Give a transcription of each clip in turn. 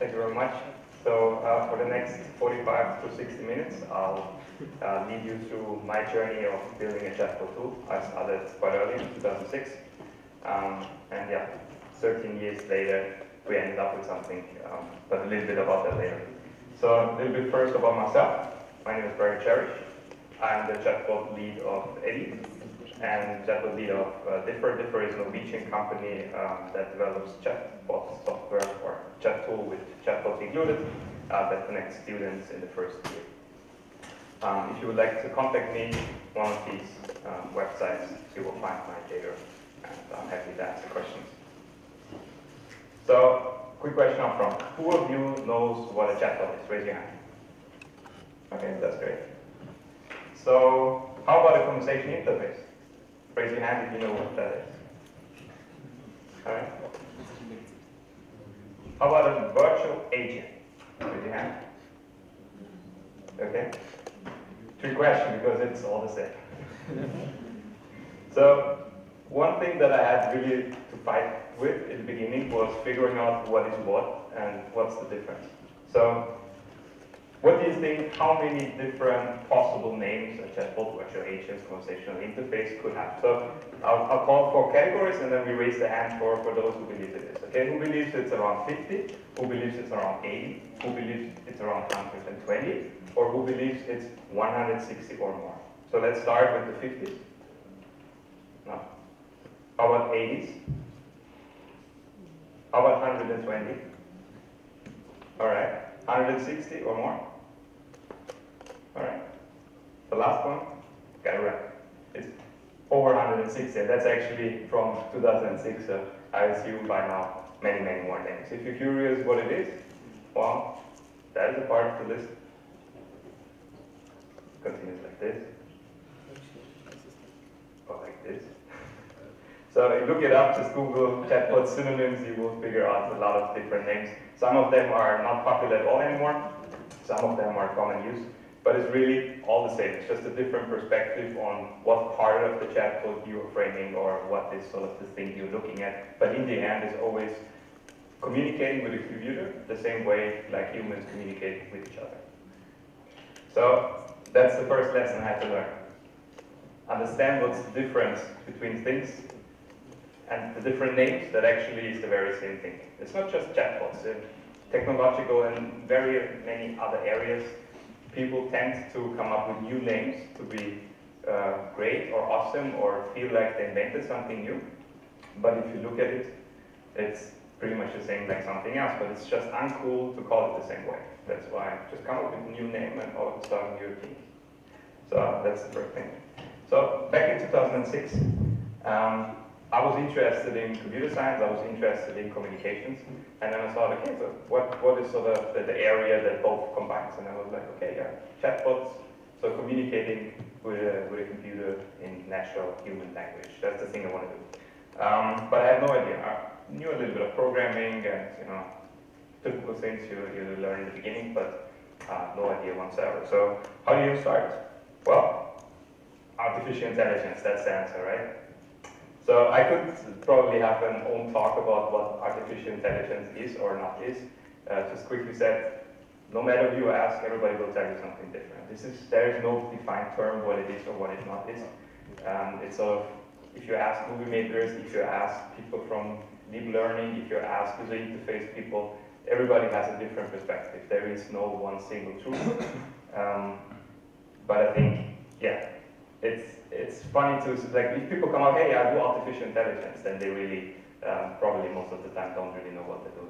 Thank you very much. So for the next 45 to 60 minutes, I'll lead you through my journey of building a chatbot tool. I started quite early in 2006. And yeah, 13 years later, we ended up with something, but a little bit about that later. So a little bit first about myself. My name is Brian Cherish. I'm the chatbot lead of Eddie, and chatbot lead of Differ. Differ is a Norwegian company that develops chatbot software or chat tool with chatbots included that connects students in the first year. If you would like to contact me, one of these websites, you will find my data, and I'm happy to answer questions. So, quick question up front. Who of you knows what a chatbot is? Raise your hand. Okay, that's great. So, how about a conversation interface? Raise your hand if you know what that is. All right. How about a virtual agent? Raise your hand. Okay. Trick question because it's all the same. So, one thing that I had really to fight with in the beginning was figuring out what is what and what's the difference. So, what do you think, how many different possible names a chatbot, virtual agents, conversational interface could have? So I'll call for categories and then we raise the hand for those who believe it is. Okay, who believes it's around 50? Who believes it's around 80? Who believes it's around 120? Or who believes it's 160 or more? So let's start with the 50s. No. How about 80s? How about 120? All right. 160 or more? All right. The last one, got it right. It's over 160, and that's actually from 2006, so I assume by now many, many more names. If you're curious what it is, well, that is a part of the list. Continues like this, or like this. So if you look it up, just Google chatbot synonyms, you will figure out a lot of different names. Some of them are not popular at all anymore, some of them are common use, but it's really all the same. It's just a different perspective on what part of the chatbot you are framing or what is sort of the thing you're looking at. But in the end, it's always communicating with the computer the same way like humans communicate with each other. So that's the first lesson I had to learn. Understand what's the difference between things and the different names that actually is the very same thing. It's not just chatbots. In technological and very many other areas, people tend to come up with new names to be great or awesome or feel like they invented something new. But if you look at it, it's pretty much the same like something else, but it's just uncool to call it the same way. That's why I just come up with a new name and all of a sudden you're a king. So that's the first thing. So back in 2006, I was interested in computer science, I was interested in communications, and then I thought, okay, so what is sort of the area that both combines? And I was like, okay, yeah, chatbots, so communicating with a computer in natural human language. That's the thing I want to do. But I had no idea. I knew a little bit of programming and, you know, typical things you learn in the beginning, but no idea whatsoever. So how do you start? Well, artificial intelligence, that's the answer, right? So I could probably have an own talk about what artificial intelligence is or not is. Just quickly said, no matter who you ask, everybody will tell you something different. There is no defined term what it is or what it not is. It's sort of, if you ask movie makers, if you ask people from deep learning, if you ask user interface people, everybody has a different perspective. There is no one single truth. But I think, yeah, it's funny to, like, if people come out, hey, I do artificial intelligence, then they really, probably most of the time, don't really know what they do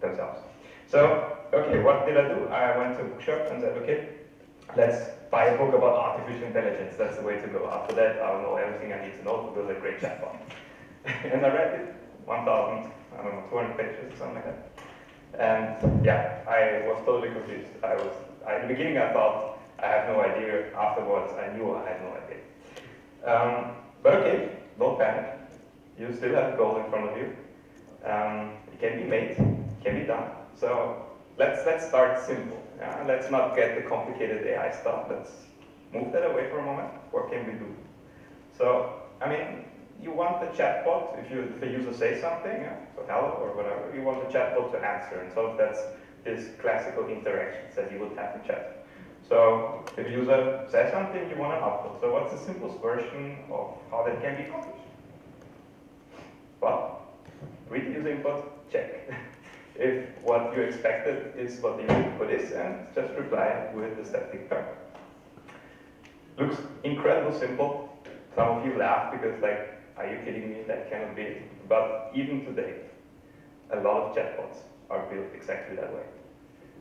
themselves. So, okay, what did I do? I went to a bookshop and said, okay, let's buy a book about artificial intelligence. That's the way to go. After that, I'll know everything I need to know to build a great chatbot. And I read it, 1,000, I don't know, 200 pages or something like that. And yeah, I was totally confused. In the beginning, I thought, I have no idea. Afterwards, I knew I had no idea. But okay, don't panic. You still have gold in front of you. It can be made, it can be done. So let's start simple. Yeah? Let's not get the complicated AI stuff. Let's move that away for a moment. What can we do? So I mean, you want the chatbot, if the user says something, so hello or whatever, you want the chatbot to answer. And so that's this classical interactions that you would have in chat. So if the user says something, you want an output. So what's the simplest version of how that can be accomplished? Well, read the user input, check if what you expected is what the input is, and just reply with the static term. Looks incredibly simple. Some of you laugh because, like, are you kidding me? That cannot be it. But even today, a lot of chatbots are built exactly that way.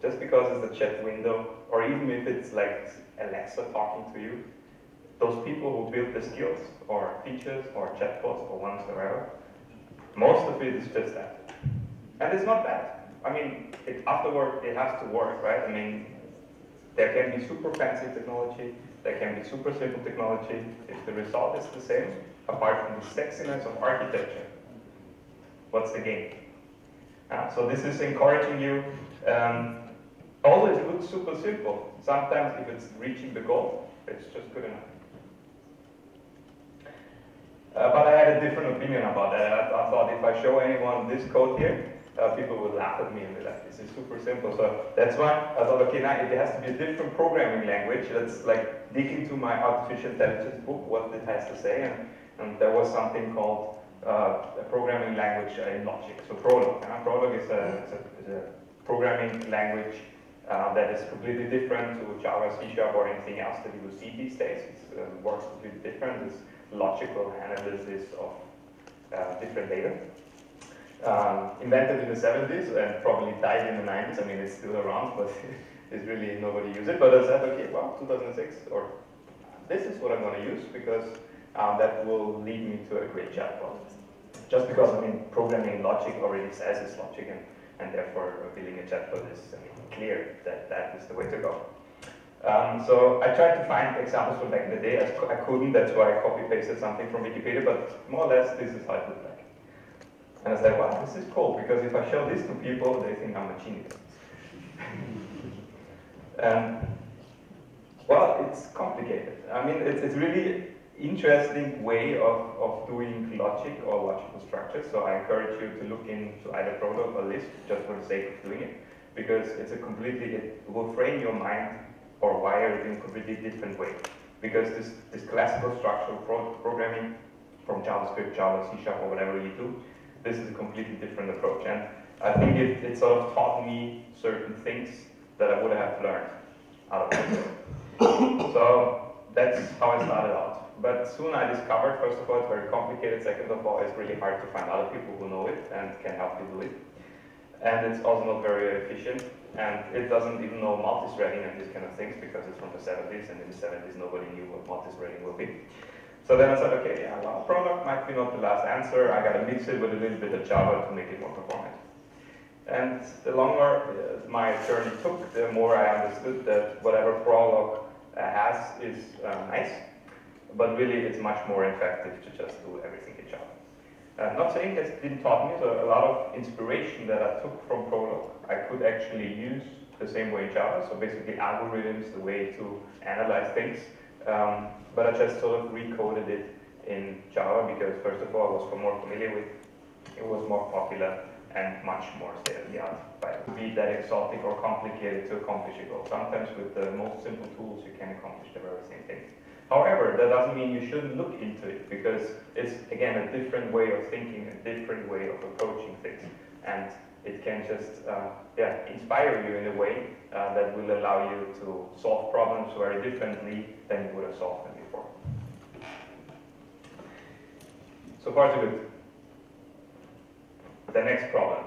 Just because it's a chat window, or even if it's like Alexa talking to you, those people who build the skills, or features, or chatbots, or ones whatever, most of it is just that. And it's not bad. I mean, afterward, it has to work, right? I mean, there can be super fancy technology, there can be super simple technology. If the result is the same, apart from the sexiness of architecture, what's the game? So this is encouraging you. Although it looks super simple, sometimes if it's reaching the goal, it's just good enough. But I had a different opinion about that. I thought if I show anyone this code here, people would laugh at me and be like, this is super simple. So that's why I thought, okay, now it has to be a different programming language. Let's like dig into my artificial intelligence book, what it has to say. And there was something called a programming language in logic. So Prolog. Prolog is a programming language that is completely different to Java, C Sharp, or anything else that you would see these days. It works completely different. It's logical analysis of different data. Invented in the 70s and probably died in the 90s. I mean, it's still around, but it's really nobody uses it. But I said, okay, well, 2006, or this is what I'm going to use because that will lead me to a great chatbot. Just because, I mean, programming logic already says it's logic, and therefore building a chatbot is, I mean, clear that that is the way to go. So I tried to find examples from back in the day. I couldn't, that's why I copy-pasted something from Wikipedia, but more or less, this is how it looked like. And I was like, wow, this is cool, because if I show this to people, they think I'm a genius. Well, it's complicated. I mean, it's really interesting way of doing logic or logical structures. So I encourage you to look into either Prolog or Lisp, just for the sake of doing it, because it's a completely, it will frame your mind or wire it in a completely different way. Because this classical structural programming from JavaScript, Java, C Sharp, or whatever you do, this is a completely different approach, and I think it sort of taught me certain things that I would have learned out of it. So that's how I started out. But soon I discovered, first of all, it's very complicated. Second of all, it's really hard to find other people who know it and can help you do it. And it's also not very efficient, and it doesn't even know multithreading and these kind of things because it's from the 70s, and in the 70s nobody knew what multithreading will be. So then I said, okay, yeah, well, Prolog might be not the last answer. I gotta mix it with a little bit of Java to make it more performant. And the longer my journey took, the more I understood that whatever Prolog has is nice, but really it's much more effective to just do everything in Java. Not saying that it didn't taught me, so a lot of inspiration that I took from Prolog, I could actually use the same way in Java. So basically algorithms, the way to analyze things. But I just sort of recoded it in Java because, first of all, I was more familiar with it, was more popular, and much more state-of-the-art. But to be that exotic or complicated to accomplish a goal. Sometimes with the most simple tools, you can accomplish the very same thing. However, that doesn't mean you shouldn't look into it because it's, again, a different way of thinking, a different way of approaching things. And it can just inspire you in a way that will allow you to solve problems very differently than you would have solved them before. So far so good. The next problem.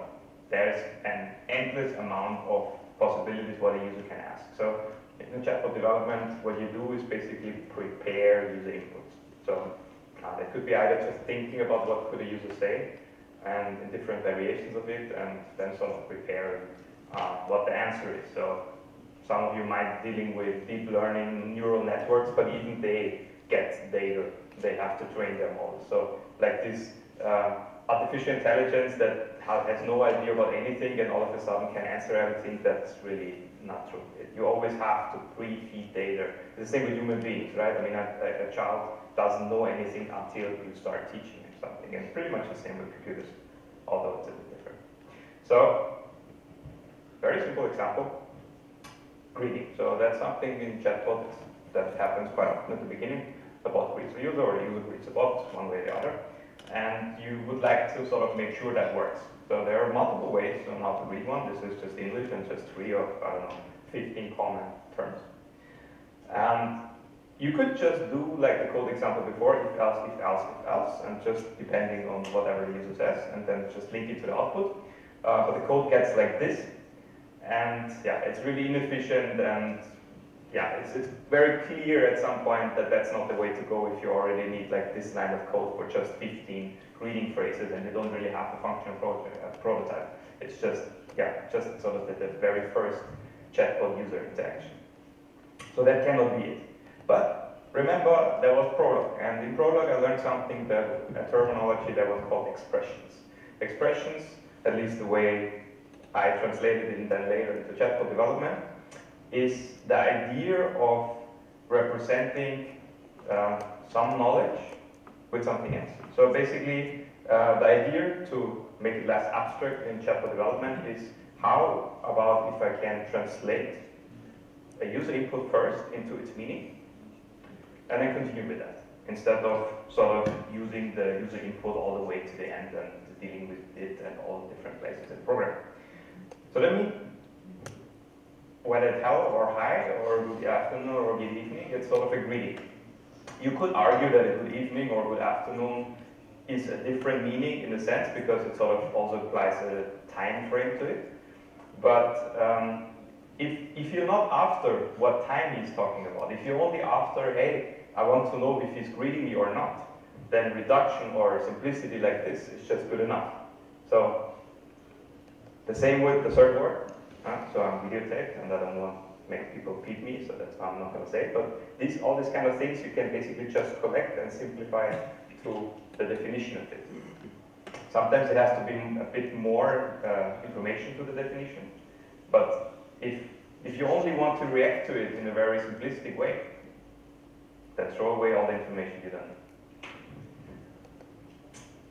There's an endless amount of possibilities what a user can ask. So in chatbot development, what you do is basically prepare user inputs. So that could be either just thinking about what could a user say, and in different variations of it, and then sort of prepare what the answer is. So some of you might be dealing with deep learning neural networks, but even they get data. They have to train their models. So like this artificial intelligence that has no idea about anything and all of a sudden can answer everything, that's really not true. You always have to pre-feed data. The same with human beings, right? I mean, a child doesn't know anything until you start teaching him something, and pretty much the same with computers, although it's a bit different. So, very simple example, greeting. So that's something in chatbot that happens quite often at the beginning. The bot greets the user, or the user greets the bot, one way or the other. And you would like to sort of make sure that works. So there are multiple ways on how to read one. This is just English and just 3 of, I don't know, 15 common terms. And you could just do like the code example before, if else, if else, if else, and just depending on whatever the user says, and then just link it to the output. But the code gets like this. And yeah, it's really inefficient, and yeah, it's very clear at some point that that's not the way to go if you already need like this line of code for just 15 greeting phrases and you don't really have a functional prototype. It's just, yeah, just sort of the very first chatbot user interaction. So that cannot be it. But remember, there was Prolog, and in Prolog I learned something, that a terminology that was called expressions. Expressions, at least the way I translated it then later into chatbot development, is the idea of representing some knowledge with something else. So basically, the idea to make it less abstract in chatbot development is, how about if I can translate a user input first into its meaning, and then continue with that, instead of sort of using the user input all the way to the end and dealing with it and all different places in the program. So let me, whether it's hello or hi or good afternoon or good evening, it's sort of a greeting. You could argue that a good evening or good afternoon is a different meaning in a sense, because it sort of also applies a time frame to it. But if you're not after what time he's talking about, if you're only after, hey, I want to know if he's greeting me or not, then reduction or simplicity like this is just good enough. So the same with the third word. So I'm videotaped, and I don't want to make people peep me, so that's why I'm not going to say it. But these, all these kind of things you can basically just collect and simplify to the definition of it. Sometimes it has to be a bit more information to the definition, but if you only want to react to it in a very simplistic way, then throw away all the information you don't need.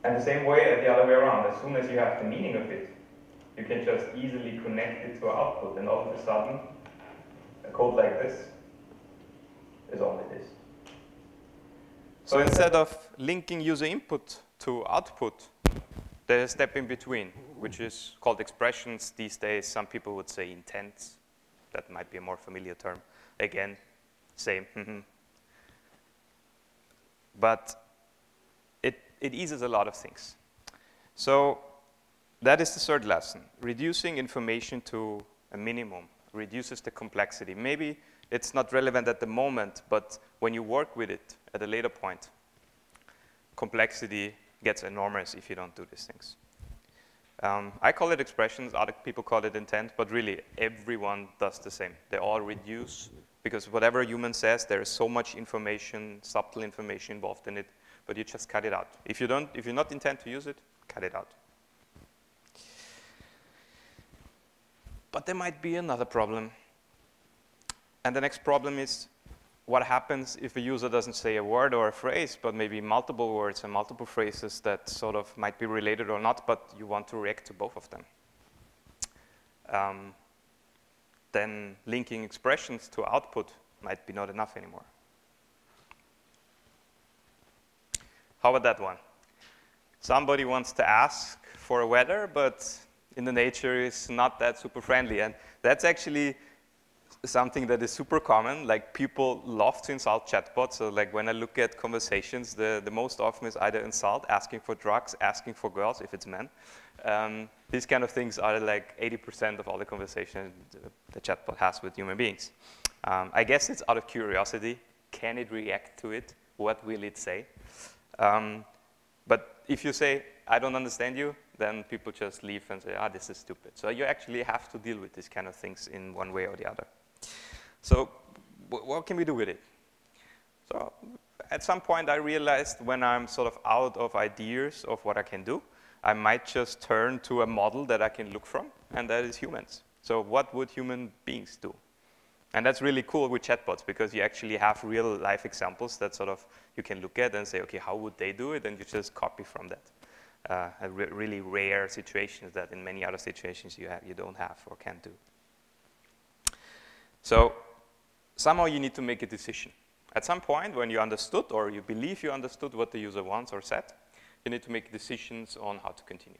And the same way, the other way around, as soon as you have the meaning of it, you can just easily connect it to an output, and all of a sudden, a code like this is all it is. So instead of linking user input to output, there's a step in between, which is called expressions. These days, some people would say intents. That might be a more familiar term. Again, same. But it eases a lot of things. So that is the third lesson. Reducing information to a minimum reduces the complexity. Maybe it's not relevant at the moment, but when you work with it at a later point, complexity gets enormous if you don't do these things. I call it expressions, other people call it intent, but really everyone does the same. They all reduce, because whatever a human says, there is so much information, subtle information involved in it, but you just cut it out. If you're not intent to use it, cut it out. But there might be another problem. And the next problem is, what happens if a user doesn't say a word or a phrase, but maybe multiple words and multiple phrases that sort of might be related or not, but you want to react to both of them? Then linking expressions to output might be not enough anymore. How about that one? Somebody wants to ask for weather, but in the nature is not that super friendly. And that's actually something that is super common. Like, people love to insult chatbots. So like, when I look at conversations, the most often is either insult, asking for drugs, asking for girls, if it's men. These kind of things are like 80% of all the conversation the chatbot has with human beings. I guess it's out of curiosity. Can it react to it? What will it say? But if you say, I don't understand you, then people just leave and say, ah, this is stupid. So you actually have to deal with these kind of things in one way or the other. So what can we do with it? So at some point I realized, when I'm sort of out of ideas of what I can do, I might just turn to a model that I can look from, and that is humans. So what would human beings do? And that's really cool with chatbots, because you actually have real life examples that sort of you can look at and say, okay, how would they do it? And you just copy from that. Really rare situations that in many other situations you don't have or can't do. So somehow you need to make a decision. At some point when you understood or you believe you understood what the user wants or said, you need to make decisions on how to continue.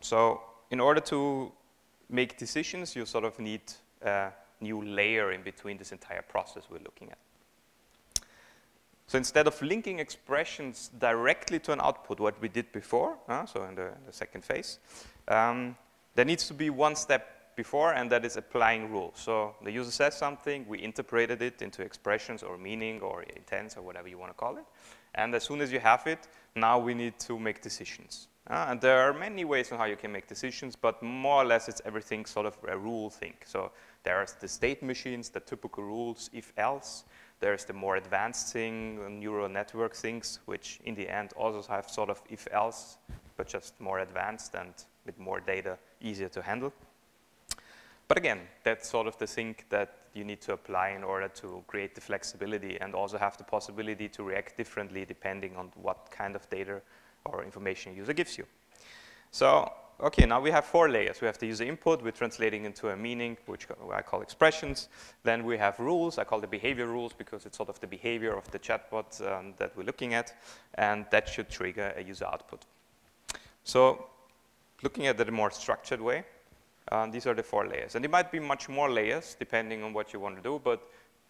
So in order to make decisions, you sort of need a new layer in between this entire process we're looking at. So instead of linking expressions directly to an output, what we did before, so in the second phase, there needs to be one step before, and that is applying rules. So the user says something, we interpreted it into expressions or meaning or intents or whatever you want to call it. And as soon as you have it, now we need to make decisions. And there are many ways on how you can make decisions, but more or less it's everything sort of a rule thing. So there's the state machines, the typical rules, if else. There's the more advanced thing, neural network things, which in the end also have sort of if else, but just more advanced and with more data, easier to handle. But again, that's sort of the thing that you need to apply in order to create the flexibility and also have the possibility to react differently depending on what kind of data or information user gives you. So, okay, now we have four layers. We have the user input, we're translating into a meaning, which I call expressions. Then we have rules, I call the behavior rules because it's sort of the behavior of the chatbot that we're looking at, and that should trigger a user output. So, looking at it in a more structured way, these are the four layers. And it might be much more layers depending on what you want to do, but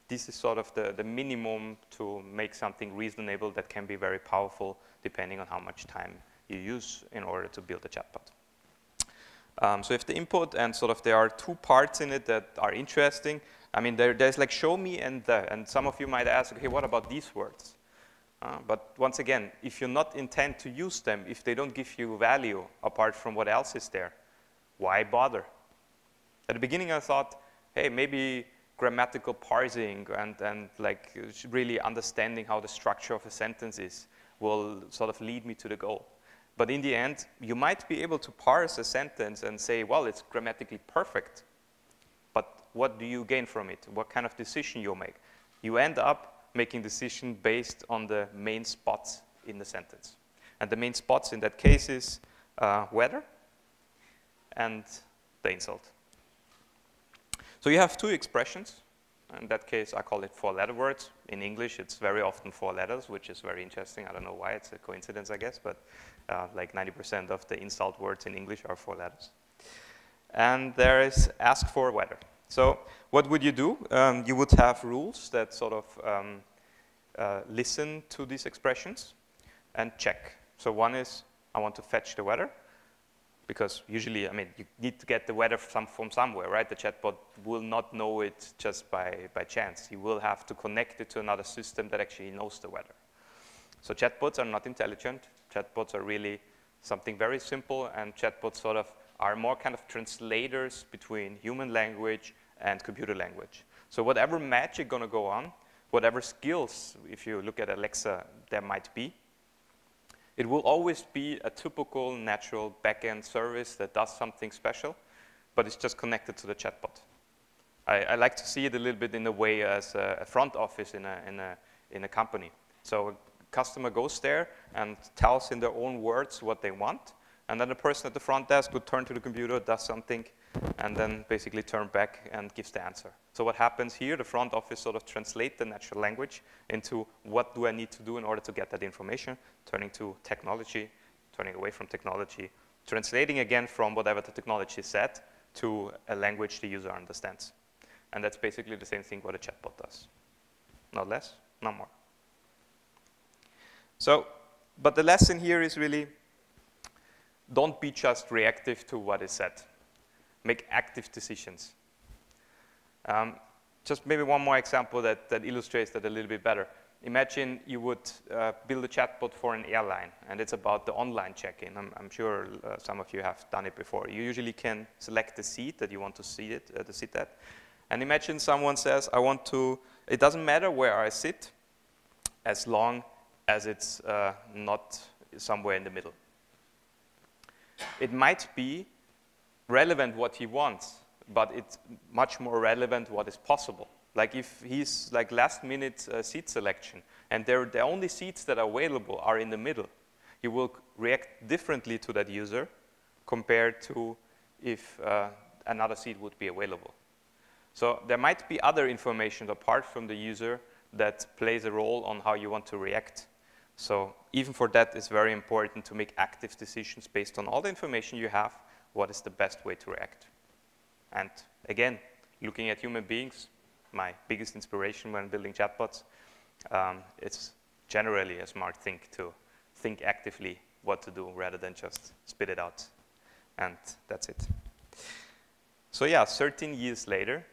this is sort of the minimum to make something reasonable that can be very powerful depending on how much time you use in order to build a chatbot. So if the input and sort of there are two parts in it that are interesting. I mean, there's like show me and the, and some of you might ask, okay, what about these words? But once again, if you're not intent to use them, if they don't give you value apart from what else is there, why bother? At the beginning I thought, hey, maybe grammatical parsing and like really understanding how the structure of a sentence is will sort of lead me to the goal. But in the end, you might be able to parse a sentence and say, well, it's grammatically perfect, but what do you gain from it? What kind of decision you make? You end up making decisions based on the main spots in the sentence. And the main spots in that case is weather and the insult. So you have two expressions. In that case, I call it four-letter words. In English, it's very often four letters, which is very interesting. I don't know why. It's a coincidence, I guess. But like 90% of the insult words in English are four letters. And there is ask for weather. So what would you do? You would have rules that sort of listen to these expressions and check. So one is, I want to fetch the weather. Because usually, I mean, you need to get the weather from somewhere, right? The chatbot will not know it just by chance. You will have to connect it to another system that actually knows the weather. So chatbots are not intelligent. Chatbots are really something very simple, and chatbots sort of are more kind of translators between human language and computer language. So whatever magic gonna go on, whatever skills, if you look at Alexa, there might be, it will always be a typical natural backend service that does something special, but it's just connected to the chatbot. I like to see it a little bit in a way as a front office in a company. So a customer goes there and tells in their own words what they want, and then the person at the front desk would turn to the computer, does something, and then basically turn back and gives the answer. So what happens here, the front office sort of translates the natural language into what do I need to do in order to get that information, turning to technology, turning away from technology, translating again from whatever the technology said to a language the user understands. And that's basically the same thing what a chatbot does. Not less, not more. So, but the lesson here is really, don't be just reactive to what is said. Make active decisions. Just maybe one more example that illustrates that a little bit better. Imagine you would build a chatbot for an airline, and it's about the online check-in. I'm sure some of you have done it before. You usually can select the seat that you want to see it, the seat at. And imagine someone says, I want to, it doesn't matter where I sit as long as it's not somewhere in the middle. It might be relevant what he wants, but it's much more relevant what is possible. Like if he's like last minute seat selection, and the only seats that are available are in the middle, he will react differently to that user compared to if another seat would be available. So there might be other information apart from the user that plays a role on how you want to react. So even for that, it's very important to make active decisions based on all the information you have, what is the best way to react. And again, looking at human beings, my biggest inspiration when building chatbots, it's generally a smart thing to think actively what to do rather than just spit it out. And that's it. So yeah, 13 years later,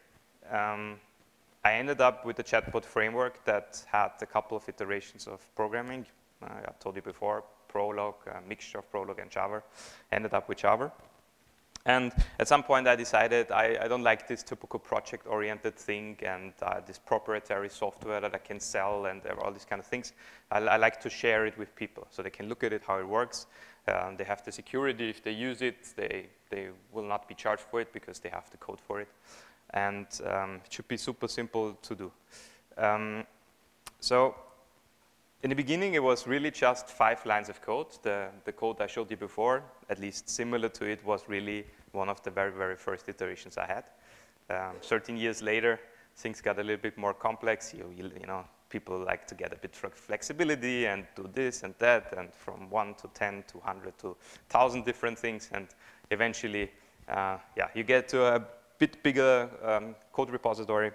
I ended up with a chatbot framework that had a couple of iterations of programming. I told you before, Prolog, a mixture of Prolog and Java. Ended up with Java. And at some point, I decided I don't like this typical project-oriented thing and this proprietary software that I can sell and all these kind of things. I like to share it with people so they can look at it, how it works. They have the security. If they use it, they will not be charged for it because they have the code for it. And it should be super simple to do. So in the beginning, it was really just 5 lines of code. The code I showed you before, at least similar to it, was really one of the very, very first iterations I had. 13 years later, things got a little bit more complex. You know, people like to get a bit of flexibility and do this and that, and from 1 to 10 to 100 to 1,000 different things. And eventually, yeah, you get to a bit bigger code repository.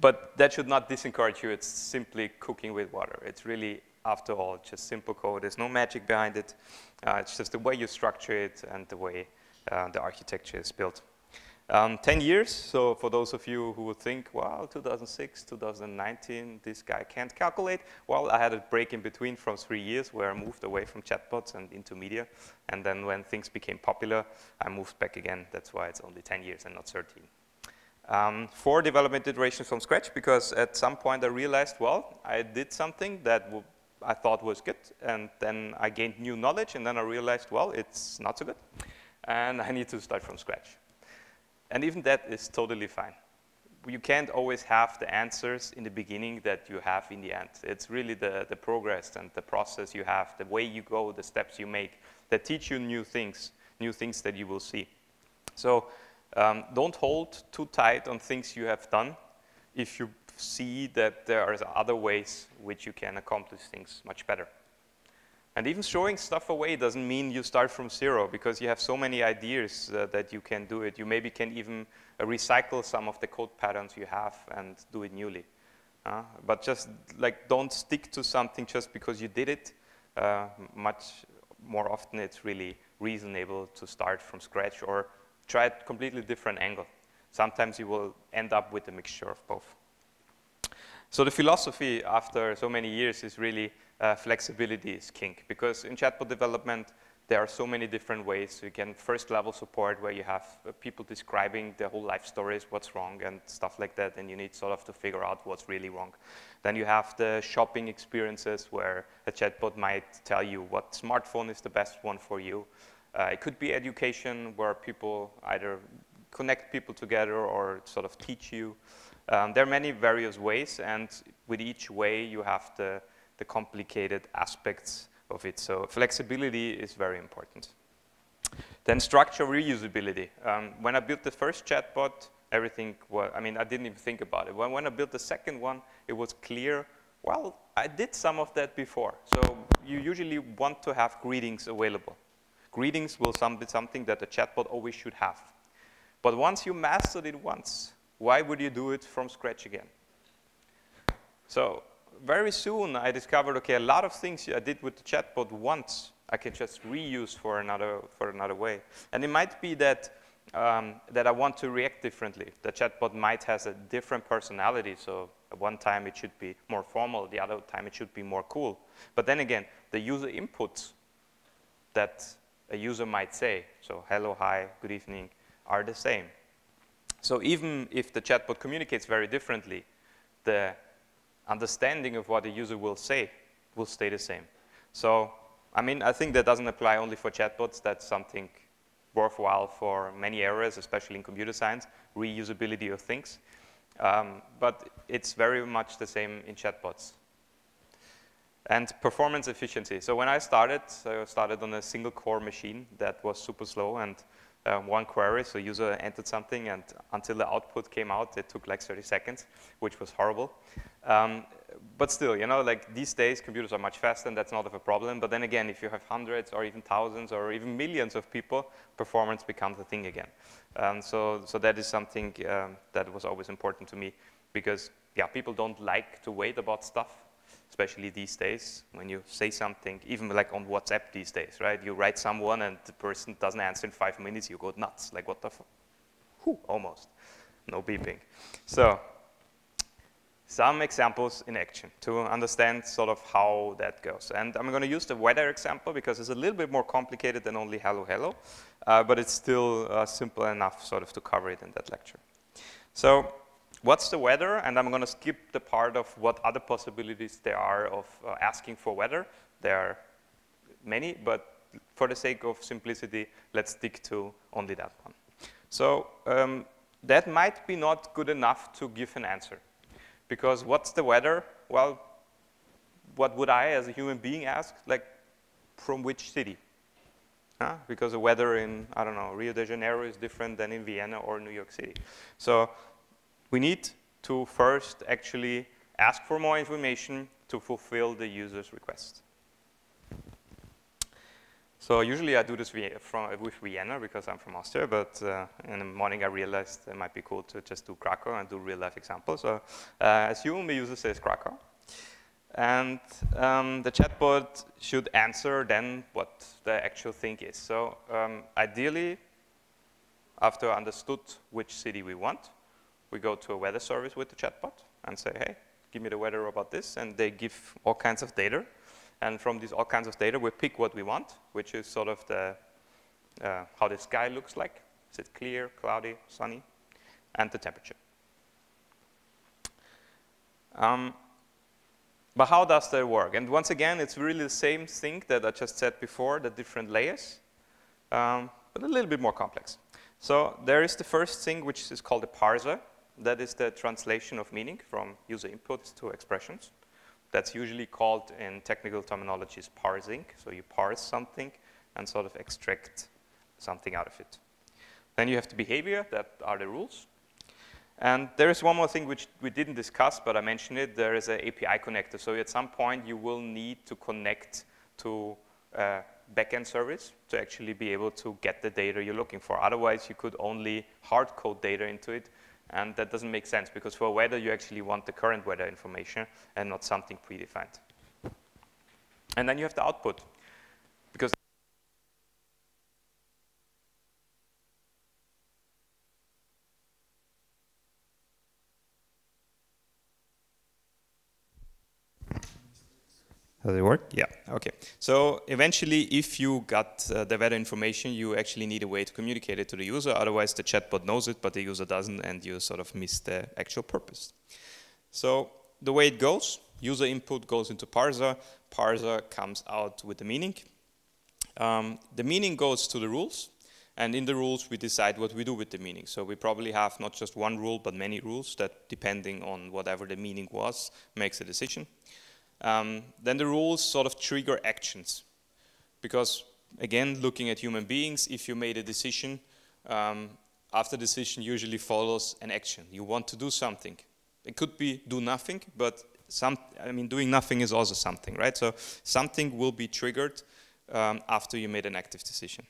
But that should not discourage you. It's simply cooking with water. It's really, after all, just simple code. There's no magic behind it. It's just the way you structure it and the way the architecture is built. 10 years, so for those of you who would think, well, 2006, 2019, this guy can't calculate. Well, I had a break in between from 3 years where I moved away from chatbots and into media. And then when things became popular, I moved back again. That's why it's only 10 years and not 13. 4 development iterations from scratch, because at some point I realized, well, I did something that I thought was good, and then I gained new knowledge, and then I realized, well, it's not so good, and I need to start from scratch. And even that is totally fine. You can't always have the answers in the beginning that you have in the end. It's really the progress and the process you have, the way you go, the steps you make, that teach you new things that you will see. So don't hold too tight on things you have done if you see that there are other ways which you can accomplish things much better. And even throwing stuff away doesn't mean you start from zero, because you have so many ideas that you can do it. You maybe can even recycle some of the code patterns you have and do it newly. But just like don't stick to something just because you did it. Much more often it's really reasonable to start from scratch or try a completely different angle. Sometimes you will end up with a mixture of both. So the philosophy after so many years is really flexibility is king, because in chatbot development, there are so many different ways. You can first level support where you have people describing their whole life stories, what's wrong and stuff like that, and you need sort of to figure out what's really wrong. Then you have the shopping experiences where a chatbot might tell you what smartphone is the best one for you. It could be education, where people either connect people together or sort of teach you. There are many various ways, and with each way, you have the complicated aspects of it. So flexibility is very important. Then structure reusability. When I built the first chatbot, everything was, I mean, I didn't even think about it. When I built the second one, it was clear, well, I did some of that before. So you usually want to have greetings available. Greetings will be something that the chatbot always should have. But once you mastered it once, why would you do it from scratch again? So very soon, I discovered, OK, a lot of things I did with the chatbot once, I can just reuse for another way. And it might be that, that I want to react differently. The chatbot might have a different personality. So at one time, it should be more formal. The other time, it should be more cool. But then again, the user inputs that a user might say, so hello, hi, good evening, are the same. So even if the chatbot communicates very differently, the understanding of what the user will say will stay the same. So I mean, I think that doesn't apply only for chatbots. That's something worthwhile for many areas, especially in computer science, reusability of things. But it's very much the same in chatbots. And performance efficiency. So when I started on a single core machine that was super slow and one query. So user entered something, and until the output came out, it took like 30 seconds, which was horrible. But still, you know, like these days, computers are much faster, and that's not of a problem. But then again, if you have hundreds or even thousands or even millions of people, performance becomes a thing again. So that is something that was always important to me, because yeah, people don't like to wait about stuff, especially these days when you say something, even like on WhatsApp these days, right? You write someone and the person doesn't answer in 5 minutes, you go nuts, like what the fuck? Almost, no beeping. So some examples in action to understand sort of how that goes. And I'm going to use the weather example because it's a little bit more complicated than only hello, hello, but it's still simple enough sort of to cover it in that lecture. So what's the weather? And I'm going to skip the part of what other possibilities there are of asking for weather. There are many, but for the sake of simplicity, let's stick to only that one. So that might be not good enough to give an answer. Because what's the weather? Well, what would I as a human being ask? Like, from which city? Huh? Because the weather in, I don't know, Rio de Janeiro is different than in Vienna or New York City. So we need to first actually ask for more information to fulfill the user's request. So usually I do this with Vienna because I'm from Austria, but in the morning I realized it might be cool to just do Krakow and do real life examples. So assume the user says Krakow. And the chatbot should answer then what the actual thing is. So ideally, after I understood which city we want, we go to a weather service with the chatbot and say, hey, give me the weather about this. And they give all kinds of data. And from these all kinds of data, we pick what we want, which is sort of the, how the sky looks like. Is it clear, cloudy, sunny? And the temperature. But how does that work? And once again, it's really the same thing that I just said before, the different layers, but a little bit more complex. So there is the first thing, which is called a parser. That is the translation of meaning from user inputs to expressions. That's usually called in technical terminologies parsing. So you parse something and sort of extract something out of it. Then you have the behavior. That are the rules. And there is one more thing which we didn't discuss, but I mentioned it. There is an API connector. So at some point, you will need to connect to a backend service to actually be able to get the data you're looking for. Otherwise, you could only hard code data into it. And that doesn't make sense, because for weather, you actually want the current weather information and not something predefined. And then you have the output, because does it work? Yeah, okay. So eventually, if you got the weather information, you actually need a way to communicate it to the user. Otherwise, the chatbot knows it, but the user doesn't, and you sort of miss the actual purpose. So the way it goes, user input goes into parser. Parser comes out with the meaning. The meaning goes to the rules. And in the rules, we decide what we do with the meaning. So we probably have not just one rule, but many rules that, depending on whatever the meaning was, makes a decision. Then the rules sort of trigger actions. Because, again, looking at human beings, if you made a decision, after decision usually follows an action. You want to do something. It could be do nothing, but doing nothing is also something, right? So something will be triggered after you made an active decision.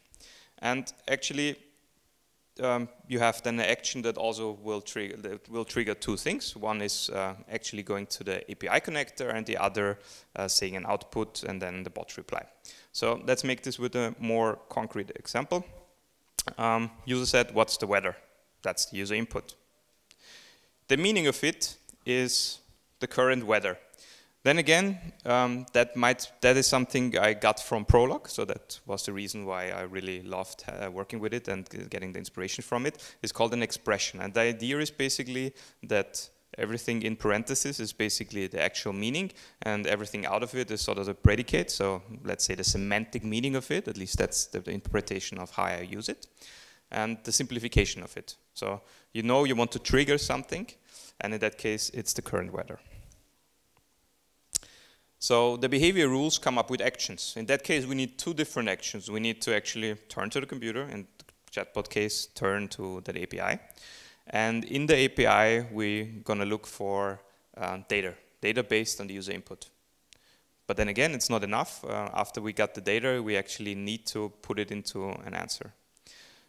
And actually, you have then an action that also will trigger two things. One is actually going to the API connector, and the other saying an output, and then the bot reply. So let's make this with a more concrete example. User said, what's the weather? That's the user input. The meaning of it is the current weather. Then again, that is something I got from Prolog, so that was the reason why I really loved working with it and getting the inspiration from it. It's called an expression, and the idea is basically that everything in parentheses is basically the actual meaning, and everything out of it is sort of the predicate, so let's say the semantic meaning of it, at least that's the interpretation of how I use it, and the simplification of it. So you know you want to trigger something, and in that case it's the current weather. So the behavior rules come up with actions. In that case we need two different actions. We need to actually turn to the computer, in the chatbot case turn to that API. And in the API, we're going to look for data based on the user input. But then again, it's not enough. After we got the data, we actually need to put it into an answer.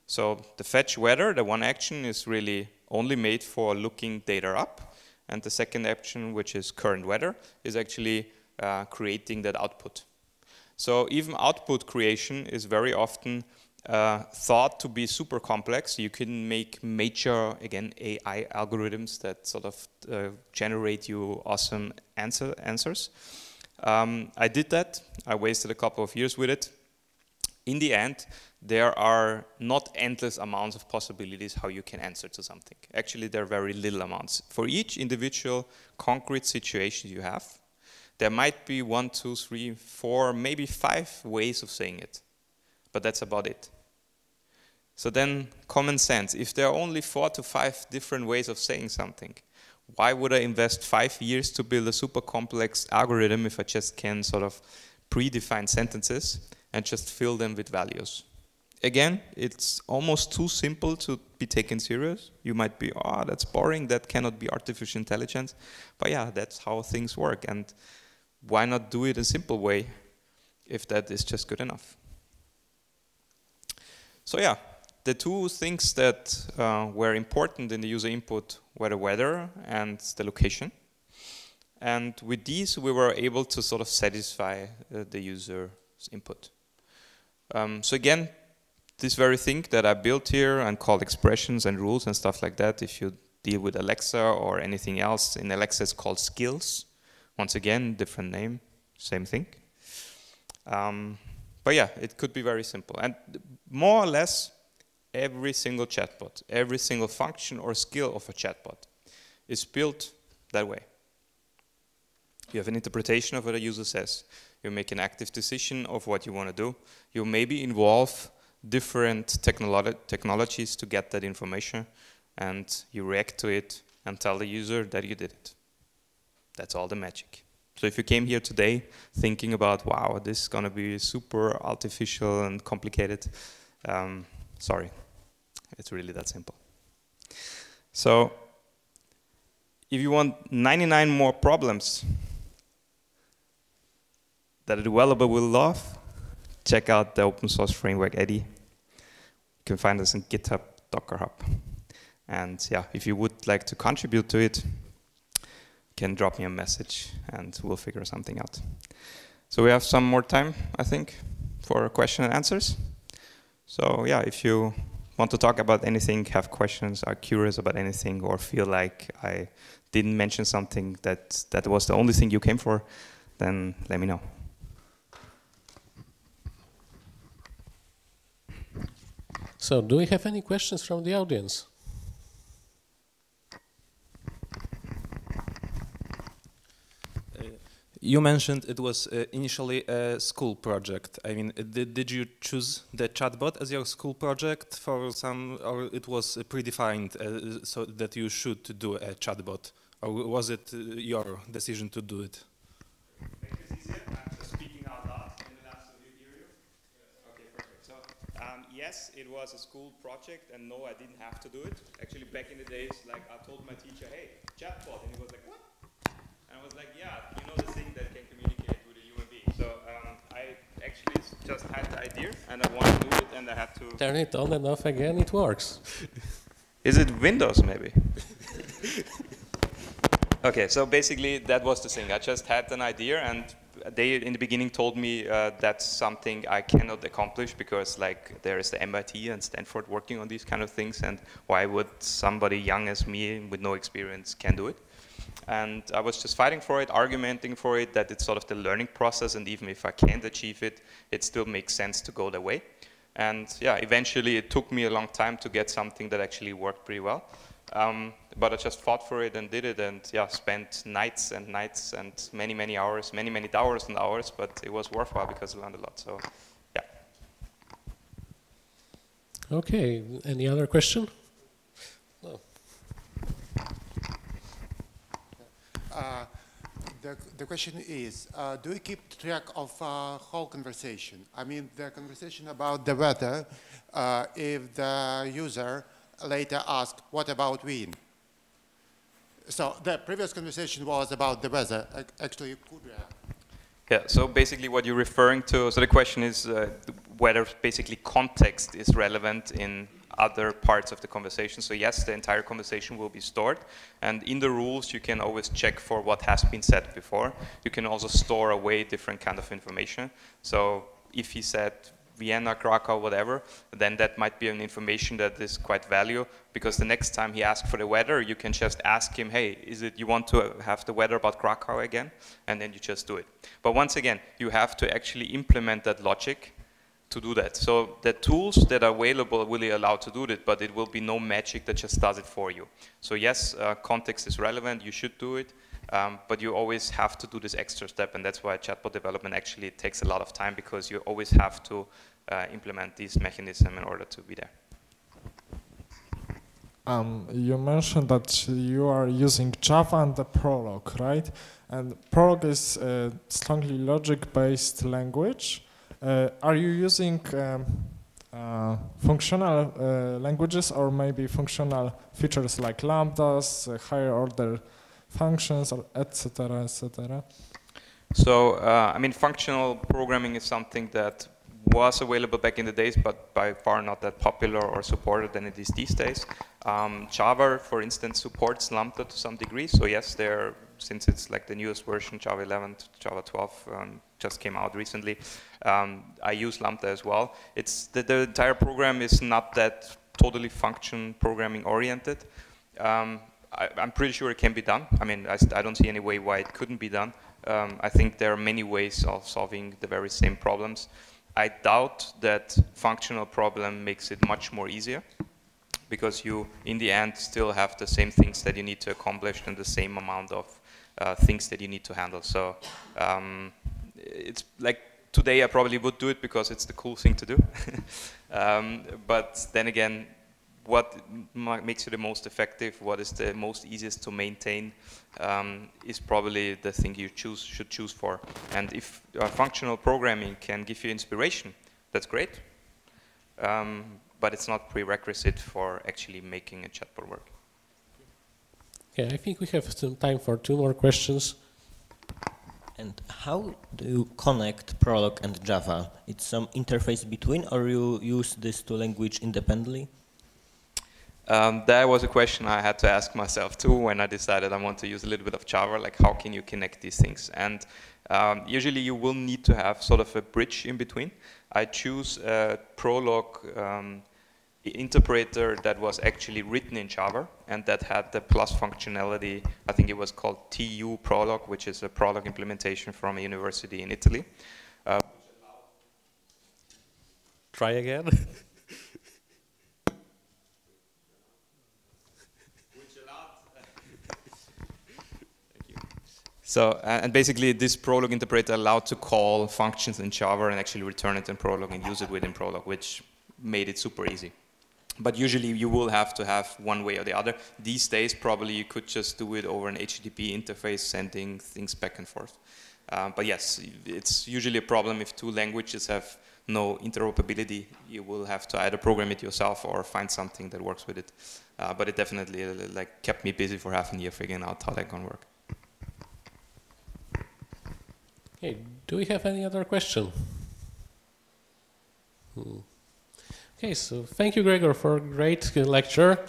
So the fetch weather, the one action, is really only made for looking data up. And the second action, which is current weather, is actually creating that output. So even output creation is very often thought to be super complex. You can make major, again, AI algorithms that sort of generate you awesome answers. I did that. I wasted a couple of years with it. In the end, there are not endless amounts of possibilities how you can answer to something. Actually, there are very little amounts. For each individual concrete situation you have, there might be 1, 2, 3, 4, maybe 5 ways of saying it. But that's about it. So then, common sense. If there are only 4 to 5 different ways of saying something, why would I invest 5 years to build a super complex algorithm if I just can sort of predefine sentences and just fill them with values? Again, it's almost too simple to be taken serious. You might be, oh, that's boring, that cannot be artificial intelligence. But yeah, that's how things work. And why not do it a simple way if that is just good enough? So yeah, the two things that were important in the user input were the weather and the location. And with these, we were able to sort of satisfy the user's input. So again, this very thing that I built here and called expressions and rules and stuff like that, if you deal with Alexa or anything else, in Alexa it's called skills. Once again, different name, same thing. But yeah, it could be very simple. And more or less, every single chatbot, every single function or skill of a chatbot is built that way. You have an interpretation of what a user says. You make an active decision of what you want to do. You maybe involve different technologies to get that information, and you react to it and tell the user that you did it. That's all the magic. So if you came here today thinking about, wow, this is going to be super artificial and complicated, sorry, it's really that simple. So if you want 99 more problems that a developer will love, check out the open source framework Eddie. You can find us in GitHub, Docker Hub. And yeah, if you would like to contribute to it, can drop me a message and we'll figure something out. So we have some more time, I think, for question and answers. So yeah, if you want to talk about anything, have questions, are curious about anything, or feel like I didn't mention something that was the only thing you came for, then let me know. So do we have any questions from the audience? You mentioned it was initially a school project. I mean, did you choose the chatbot as your school project for some, or it was predefined so that you should do a chatbot, or was it your decision to do it? Yes, it was a school project, and no, I didn't have to do it. Actually, back in the days, like I told my teacher, "Hey, chatbot," and he was like, "What?" And I was like, yeah, you know, the thing that can communicate with a human being. So I actually just had the idea, and I wanted to do it, and I had to... Turn it on and off again, it works. Is it Windows, maybe? Okay, so basically that was the thing. I just had an idea, and they, in the beginning, told me that's something I cannot accomplish because, like, there is the MIT and Stanford working on these kind of things, and why would somebody young as me with no experience can do it? And I was just fighting for it, argumenting for it, that it's sort of the learning process, and even if I can't achieve it, it still makes sense to go that way. And yeah, eventually it took me a long time to get something that actually worked pretty well. But I just fought for it and did it, and yeah, spent nights and nights and many hours, many hours and hours. But it was worthwhile because I learned a lot. So, yeah. Okay. Any other question? No. The question is, do you keep track of whole conversation? I mean, the conversation about the weather, if the user later asks, what about wind? So the previous conversation was about the weather. Actually, you could yeah, so basically what you're referring to, so the question is whether basically context is relevant in other parts of the conversation. So yes, the entire conversation will be stored. And in the rules, you can always check for what has been said before. You can also store away different kind of information. So if he said Vienna, Krakow, whatever, then that might be an information that is quite valuable, because the next time he asks for the weather, you can just ask him, hey, is it you want to have the weather about Krakow again? And then you just do it. But once again, you have to actually implement that logic to do that. So the tools that are available will allow to do that, but it will be no magic that just does it for you. So yes, context is relevant, you should do it, but you always have to do this extra step, and that's why chatbot development actually takes a lot of time, because you always have to implement this mechanism in order to be there. You mentioned that you are using Java and the Prolog, right? And Prolog is a strongly logic-based language. Are you using functional languages, or maybe functional features like lambdas, higher order functions, or etc., etc.? So, I mean, functional programming is something that was available back in the days, but by far not that popular or supported than it is these days. Java, for instance, supports Lambda to some degree. So yes, there, since it's like the newest version, Java 11 to Java 12 just came out recently. I use Lambda as well. It's the entire program is not that totally function programming oriented. I'm pretty sure it can be done. I mean, I don't see any way why it couldn't be done. I think there are many ways of solving the very same problems. I doubt that functional problem makes it much more easier, because you, in the end, still have the same things that you need to accomplish and the same amount of things that you need to handle. So it's like today I probably would do it because it's the cool thing to do. But then again, what makes you the most effective, what is the most easiest to maintain, is probably the thing you should choose for. And if functional programming can give you inspiration, that's great. But it's not prerequisite for actually making a chatbot work. Yeah, I think we have some time for 2 more questions. And how do you connect Prolog and Java? It's some interface between, or you use these 2 languages independently? That was a question I had to ask myself too when I decided I want to use a little bit of Java, like how can you connect these things? And usually you will need to have sort of a bridge in between. I choose a Prolog interpreter that was actually written in Java and that had the plus functionality. I think it was called TU Prolog, which is a Prolog implementation from a university in Italy. Try again. So, and basically this Prolog interpreter allowed to call functions in Java and actually return it in Prolog and use it within Prolog, which made it super easy. But usually you will have to have one way or the other. These days probably you could just do it over an HTTP interface, sending things back and forth. But yes, it's usually a problem if 2 languages have no interoperability. You will have to either program it yourself or find something that works with it. But it definitely like kept me busy for half a year figuring out how that can work. Okay, do we have any other question? Okay, so thank you, Gregor, for a great lecture.